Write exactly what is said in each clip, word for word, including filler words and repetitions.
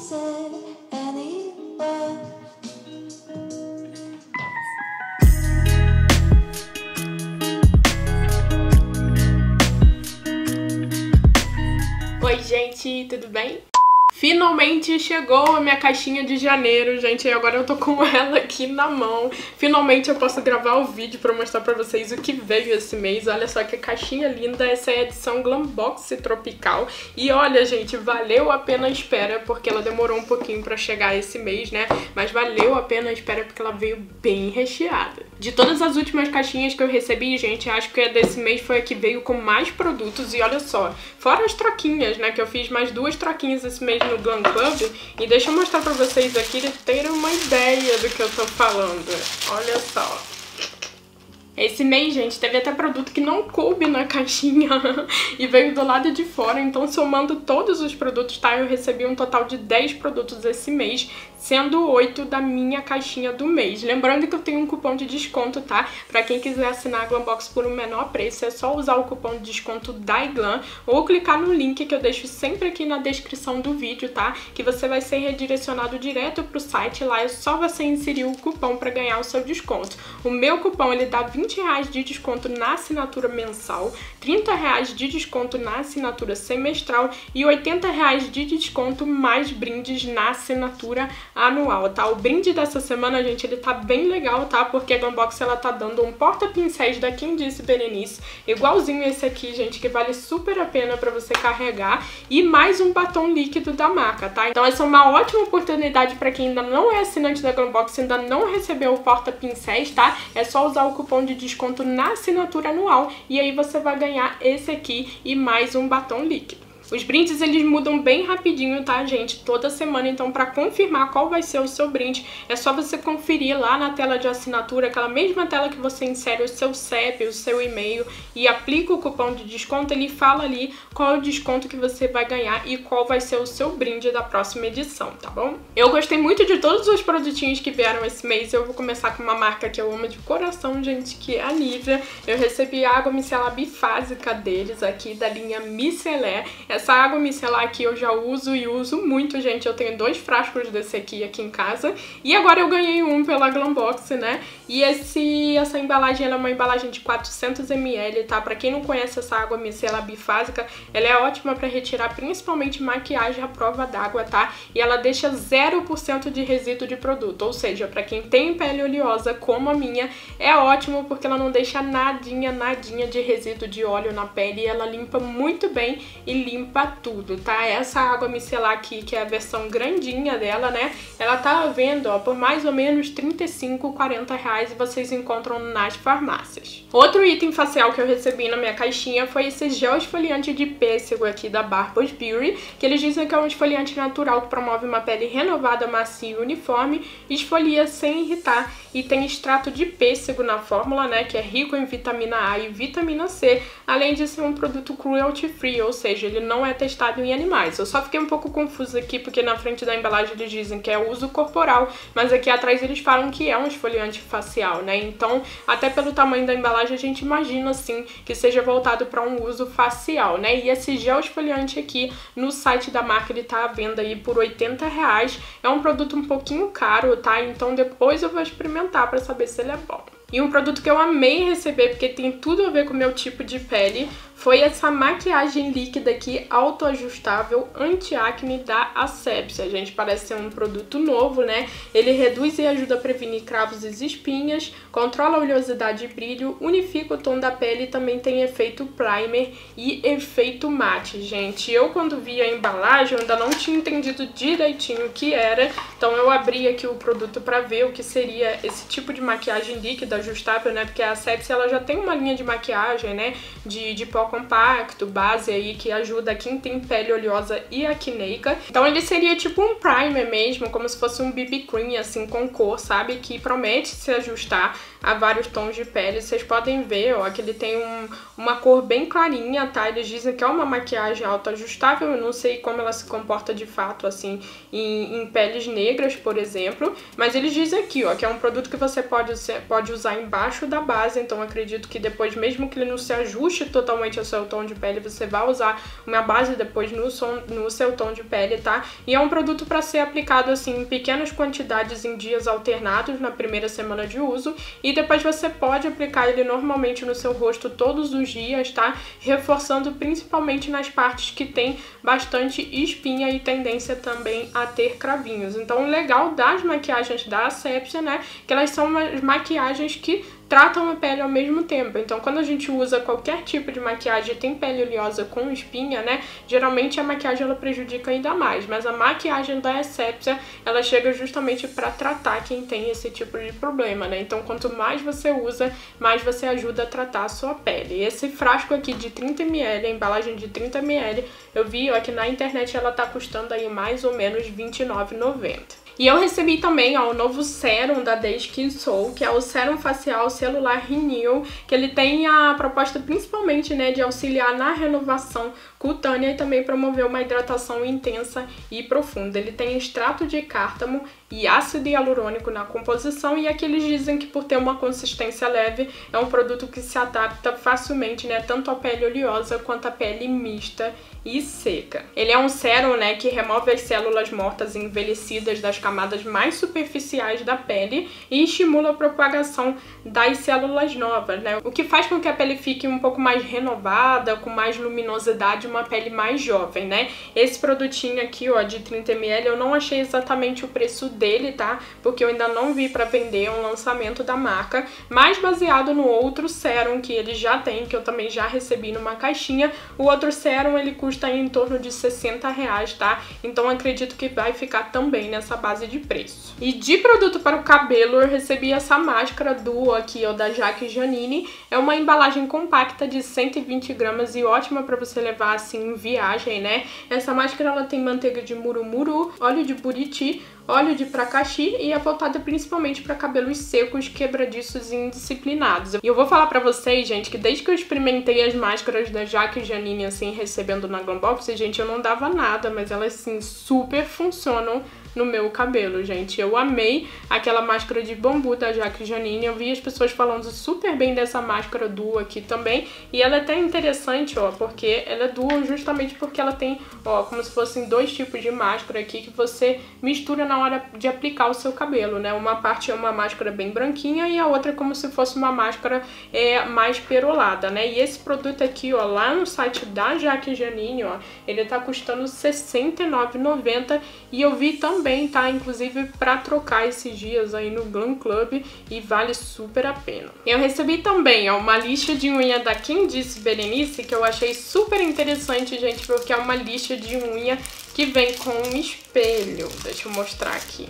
said any word. Oi, gente, tudo bem? Finalmente chegou a minha caixinha de janeiro, gente, e agora eu tô com ela aqui na mão. Finalmente eu posso gravar o vídeo pra mostrar pra vocês o que veio esse mês. Olha só que caixinha linda, essa é a edição Glambox Tropical. E olha, gente, valeu a pena a espera, porque ela demorou um pouquinho pra chegar esse mês, né? Mas valeu a pena a espera porque ela veio bem recheada. De todas as últimas caixinhas que eu recebi, gente, acho que a desse mês foi a que veio com mais produtos. E olha só, fora as troquinhas, né, que eu fiz mais duas troquinhas esse mês no Glam Club. E deixa eu mostrar pra vocês aqui terem uma ideia do que eu tô falando. Olha só. Esse mês, gente, teve até produto que não coube na caixinha e veio do lado de fora. Então, somando todos os produtos, tá? Eu recebi um total de dez produtos esse mês, sendo oito da minha caixinha do mês. Lembrando que eu tenho um cupom de desconto, tá? Pra quem quiser assinar a Glambox por um menor preço, é só usar o cupom de desconto da Glam ou clicar no link que eu deixo sempre aqui na descrição do vídeo, tá? Que você vai ser redirecionado direto pro site. Lá é só você inserir o cupom pra ganhar o seu desconto. O meu cupom, ele dá vinte reais de desconto na assinatura mensal, trinta reais de desconto na assinatura semestral e oitenta reais de desconto mais brindes na assinatura anual, tá? O brinde dessa semana, gente, ele tá bem legal, tá? Porque a Glambox, ela tá dando um porta-pincéis da Quem Disse, Berenice, igualzinho esse aqui, gente, que vale super a pena pra você carregar, e mais um batom líquido da marca, tá? Então essa é uma ótima oportunidade pra quem ainda não é assinante da Glambox e ainda não recebeu o porta-pincéis, tá? É só usar o cupom de desconto na assinatura anual e aí você vai ganhar esse aqui e mais um batom líquido. Os brindes, eles mudam bem rapidinho, tá, gente? Toda semana, então, pra confirmar qual vai ser o seu brinde, é só você conferir lá na tela de assinatura, aquela mesma tela que você insere o seu C E P, o seu e-mail, e aplica o cupom de desconto. Ele fala ali qual é o desconto que você vai ganhar e qual vai ser o seu brinde da próxima edição, tá bom? Eu gostei muito de todos os produtinhos que vieram esse mês. Eu vou começar com uma marca que eu amo de coração, gente, que é a Nivea. Eu recebi a água micelar bifásica deles aqui, da linha Micelé. Essa água micelar aqui eu já uso e uso muito, gente. Eu tenho dois frascos desse aqui aqui em casa. E agora eu ganhei um pela Glambox, né? E esse, essa embalagem, ela é uma embalagem de quatrocentos mililitros, tá? Pra quem não conhece essa água micelar bifásica, ela é ótima pra retirar principalmente maquiagem à prova d'água, tá? E ela deixa zero por cento de resíduo de produto. Ou seja, pra quem tem pele oleosa, como a minha, é ótimo porque ela não deixa nadinha, nadinha de resíduo de óleo na pele. E ela limpa muito bem e limpa para tudo, tá? Essa água micelar aqui, que é a versão grandinha dela, né? Ela tá vendo, ó, por mais ou menos trinta e cinco, quarenta reais, e vocês encontram nas farmácias. Outro item facial que eu recebi na minha caixinha foi esse gel esfoliante de pêssego aqui da Barbours Beauty, que eles dizem que é um esfoliante natural que promove uma pele renovada, macia e uniforme, esfolia sem irritar e tem extrato de pêssego na fórmula, né? Que é rico em vitamina A e vitamina C, além de ser um produto cruelty free, ou seja, ele não é testado em animais. Eu só fiquei um pouco confusa aqui, porque na frente da embalagem eles dizem que é uso corporal, mas aqui atrás eles falam que é um esfoliante facial, né? Então, até pelo tamanho da embalagem, a gente imagina, assim, que seja voltado para um uso facial, né? E esse gel esfoliante aqui, no site da marca, ele tá à venda aí por oitenta reais. É um produto um pouquinho caro, tá? Então, depois eu vou experimentar para saber se ele é bom. E um produto que eu amei receber, porque tem tudo a ver com o meu tipo de pele, foi essa maquiagem líquida aqui, autoajustável, anti-acne da Asepxia. Gente, parece ser um produto novo, né? Ele reduz e ajuda a prevenir cravos e espinhas, controla a oleosidade e brilho, unifica o tom da pele e também tem efeito primer e efeito mate, gente. Eu, quando vi a embalagem, ainda não tinha entendido direitinho o que era, então eu abri aqui o produto pra ver o que seria esse tipo de maquiagem líquida ajustável, né? Porque a Asepxia, ela já tem uma linha de maquiagem, né? De, de pó compacto, base aí, que ajuda quem tem pele oleosa e acneica. Então ele seria tipo um primer mesmo, como se fosse um B B cream, assim, com cor, sabe? Que promete se ajustar a vários tons de pele. Vocês podem ver, ó, que ele tem um, uma cor bem clarinha, tá? Eles dizem que é uma maquiagem autoajustável. Eu não sei como ela se comporta de fato, assim, em, em peles negras, por exemplo. Mas eles dizem aqui, ó, que é um produto que você pode, pode usar usar embaixo da base, então acredito que depois, mesmo que ele não se ajuste totalmente ao seu tom de pele, você vai usar uma base depois no, som, no seu tom de pele, tá? E é um produto pra ser aplicado assim em pequenas quantidades em dias alternados na primeira semana de uso, e depois você pode aplicar ele normalmente no seu rosto todos os dias, tá? Reforçando principalmente nas partes que tem bastante espinha e tendência também a ter cravinhos. Então, o legal das maquiagens da Asepxia, né, que elas são umas maquiagens que tratam a pele ao mesmo tempo. Então, quando a gente usa qualquer tipo de maquiagem e tem pele oleosa com espinha, né, geralmente a maquiagem ela prejudica ainda mais, mas a maquiagem da Asepxia, ela chega justamente para tratar quem tem esse tipo de problema, né? Então, quanto mais você usa, mais você ajuda a tratar a sua pele. E esse frasco aqui de trinta mililitros, a embalagem de trinta mililitros, eu vi, ó, que na internet ela tá custando aí mais ou menos vinte e nove reais e noventa centavos. E eu recebi também, ó, o novo sérum da The Skin Soul, que é o Serum Facial Celular Renew, que ele tem a proposta principalmente, né, de auxiliar na renovação cutânea e também promover uma hidratação intensa e profunda. Ele tem extrato de cártamo e ácido hialurônico na composição, e aqui eles dizem que, por ter uma consistência leve, é um produto que se adapta facilmente, né, tanto à pele oleosa quanto à pele mista e seca. Ele é um sérum, né, que remove as células mortas e envelhecidas das camadas mais superficiais da pele e estimula a propagação das células novas, né? O que faz com que a pele fique um pouco mais renovada, com mais luminosidade, uma pele mais jovem, né? Esse produtinho aqui, ó, de trinta mililitros, eu não achei exatamente o preço dele, tá? Porque eu ainda não vi pra vender, é um lançamento da marca, mas baseado no outro sérum que ele já tem, que eu também já recebi numa caixinha. O outro sérum, ele custa em torno de sessenta reais, tá? Então acredito que vai ficar também nessa base de preço. E de produto para o cabelo, eu recebi essa máscara duo aqui, ó, da Jacques Janine. É uma embalagem compacta de cento e vinte gramas e ótima para você levar assim em viagem, né? Essa máscara, ela tem manteiga de murumuru, óleo de buriti, óleo de pracaxi, e é voltada principalmente para cabelos secos, quebradiços e indisciplinados. E eu vou falar pra vocês, gente, que desde que eu experimentei as máscaras da Jacques Janine, assim, recebendo na Glambox, gente, eu não dava nada, mas elas, assim, super funcionam no meu cabelo, gente. Eu amei aquela máscara de bambu da Jacques Janine, eu vi as pessoas falando super bem dessa máscara duo aqui também, e ela é até interessante, ó, porque ela é duo justamente porque ela tem, ó, como se fossem dois tipos de máscara aqui que você mistura na hora de aplicar o seu cabelo, né? Uma parte é uma máscara bem branquinha e a outra é como se fosse uma máscara é, mais perolada, né? E esse produto aqui, ó, lá no site da Jacques Janine, ó, ele tá custando sessenta e nove reais e noventa centavos, e eu vi também, tá? Inclusive pra trocar esses dias aí no Glam Club, e vale super a pena. Eu recebi também, ó, uma lixa de unha da Quem Disse, Berenice, que eu achei super interessante, gente, porque é uma lixa de unha que vem com um espelho. Deixa eu mostrar aqui.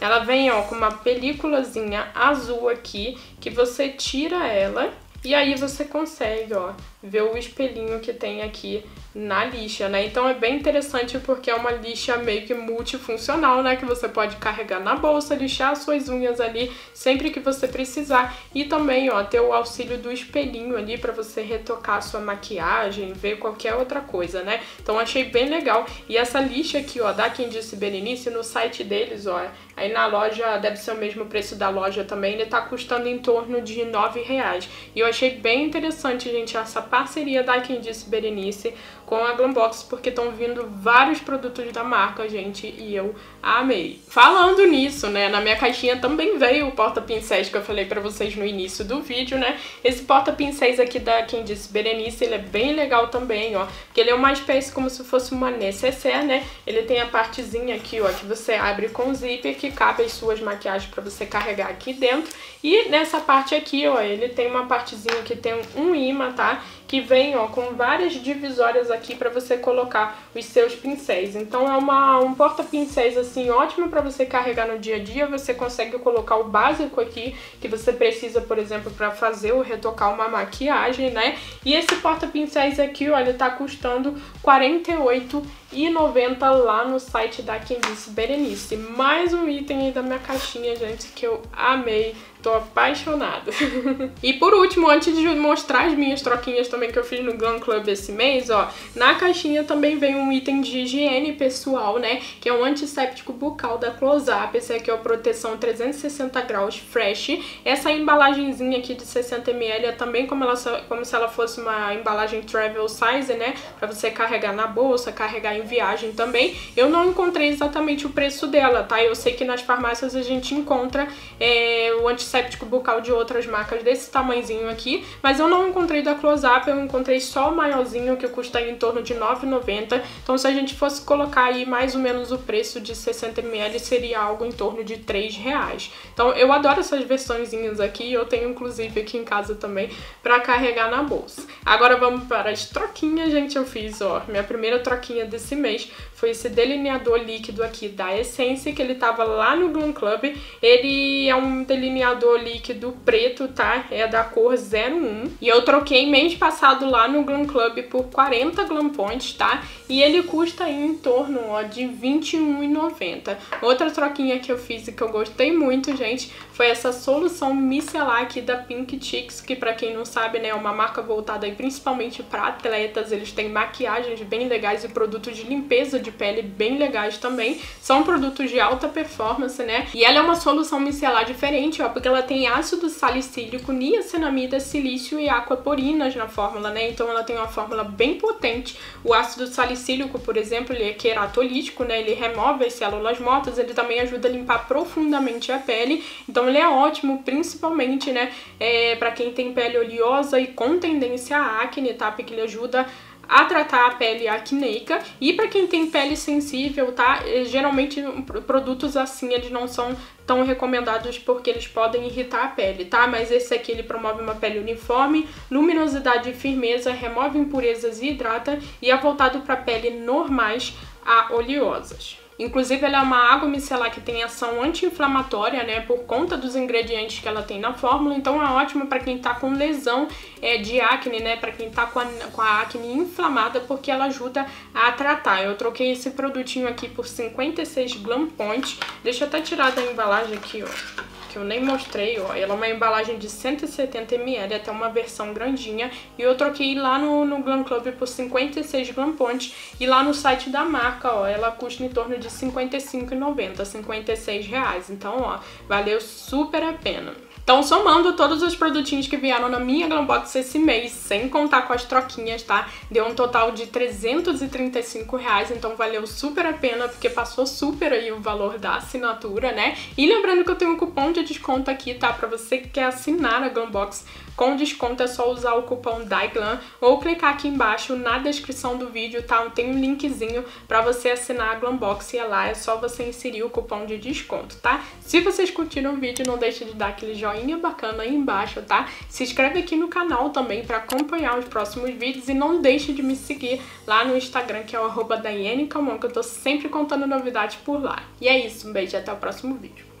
Ela vem, ó, com uma películazinha azul aqui, que você tira ela e aí você consegue, ó, ver o espelhinho que tem aqui na lixa, né? Então é bem interessante porque é uma lixa meio que multifuncional, né? Que você pode carregar na bolsa, lixar as suas unhas ali sempre que você precisar, e também, ó, ter o auxílio do espelhinho ali pra você retocar a sua maquiagem, ver qualquer outra coisa, né? Então achei bem legal. E essa lixa aqui, ó, da Quem Disse, Berenice, no site deles, ó, aí na loja, deve ser o mesmo preço da loja também, ele tá custando em torno de nove reais. E eu achei bem interessante, gente, essa parceria da Quem Disse, Berenice com a Glambox, porque estão vindo vários produtos da marca, gente, e eu amei. Falando nisso, né, na minha caixinha também veio o porta-pincéis que eu falei pra vocês no início do vídeo, né? Esse porta-pincéis aqui da Quem Disse, Berenice, ele é bem legal também, ó, porque ele é uma espécie como se fosse uma necessaire, né? Ele tem a partezinha aqui, ó, que você abre com zíper, que cabe as suas maquiagens pra você carregar aqui dentro, e nessa parte aqui, ó, ele tem uma partezinha que tem um imã, tá? Que vem, ó, com várias divisórias aqui pra você colocar os seus pincéis. Então é uma, um porta-pincéis, assim, ótimo pra você carregar no dia a dia. Você consegue colocar o básico aqui que você precisa, por exemplo, pra fazer ou retocar uma maquiagem, né? E esse porta-pincéis aqui, ó, ele tá custando quarenta e oito reais. e noventa lá no site da Quem Disse Berenice. Mais um item aí da minha caixinha, gente, que eu amei. Tô apaixonada. E por último, antes de mostrar as minhas troquinhas também que eu fiz no Glam Club esse mês, ó, na caixinha também vem um item de higiene pessoal, né, que é um antisséptico bucal da Close Up. Esse aqui é o Proteção trezentos e sessenta graus Fresh. Essa embalagenzinha aqui de sessenta mililitros é também como, ela, como se ela fosse uma embalagem travel size, né, pra você carregar na bolsa, carregar em viagem também. Eu não encontrei exatamente o preço dela, tá? Eu sei que nas farmácias a gente encontra é, o antisséptico Antisséptico bucal de outras marcas desse tamanhozinho aqui, mas eu não encontrei da Close Up, eu encontrei só o maiorzinho, que custa em torno de nove reais e noventa centavos. Então se a gente fosse colocar aí mais ou menos o preço de sessenta mililitros, seria algo em torno de três reais. Então eu adoro essas versõezinhas aqui, eu tenho inclusive aqui em casa também pra carregar na bolsa. Agora vamos para as troquinhas, gente. Eu fiz, ó, minha primeira troquinha desse mês foi esse delineador líquido aqui da Essence, que ele tava lá no Glam Club. Ele é um delineador líquido preto, tá? É da cor zero um. E eu troquei mês passado lá no Glam Club por quarenta Glam Points, tá? E ele custa em torno, ó, de vinte e um reais e noventa centavos. Outra troquinha que eu fiz e que eu gostei muito, gente, foi essa solução micelar aqui da Pink Chicks, que pra quem não sabe, né, é uma marca voltada aí principalmente pra atletas. Eles têm maquiagens bem legais e produtos de limpeza de pele bem legais também. São produtos de alta performance, né? E ela é uma solução micelar diferente, ó, porque ela tem ácido salicílico, niacinamida, silício e aquaporinas na fórmula, né? Então ela tem uma fórmula bem potente. O ácido salicílico, por exemplo, ele é queratolítico, né? Ele remove as células mortas, ele também ajuda a limpar profundamente a pele. Então ele é ótimo, principalmente, né? É, pra quem tem pele oleosa e com tendência à acne, tá? Porque ele ajuda a tratar a pele acneica. E pra quem tem pele sensível, tá? Geralmente produtos assim, eles não são tão recomendados porque eles podem irritar a pele, tá? Mas esse aqui, ele promove uma pele uniforme, luminosidade e firmeza, remove impurezas e hidrata, e é voltado pra pele normais a oleosas. Inclusive, ela é uma água micelar que tem ação anti-inflamatória, né, por conta dos ingredientes que ela tem na fórmula. Então é ótimo para quem tá com lesão é, de acne, né, para quem tá com a, com a acne inflamada, porque ela ajuda a tratar. Eu troquei esse produtinho aqui por cinquenta e seis Glam Points. Deixa eu até tirar da embalagem aqui, ó, que eu nem mostrei, ó. Ela é uma embalagem de cento e setenta mililitros, até uma versão grandinha, e eu troquei lá no, no Glam Club por cinquenta e seis Glam Points, e lá no site da marca, ó, ela custa em torno de cinquenta e cinco reais e noventa centavos, cinquenta e seis reais, então, ó, valeu super a pena. Então, somando todos os produtinhos que vieram na minha Glambox esse mês, sem contar com as troquinhas, tá? Deu um total de trezentos e trinta e cinco reais, então valeu super a pena, porque passou super aí o valor da assinatura, né? E lembrando que eu tenho um cupom de desconto aqui, tá? Pra você que quer assinar a Glambox com desconto, é só usar o cupom DAIGLAM ou clicar aqui embaixo na descrição do vídeo, tá? Tem um linkzinho pra você assinar a Glambox, e é lá, é só você inserir o cupom de desconto, tá? Se vocês curtiram o vídeo, não deixe de dar aquele joinha bacana aí embaixo, tá? Se inscreve aqui no canal também para acompanhar os próximos vídeos, e não deixe de me seguir lá no Instagram, que é o arroba daiane calmon, que eu tô sempre contando novidades por lá. E é isso, um beijo e até o próximo vídeo.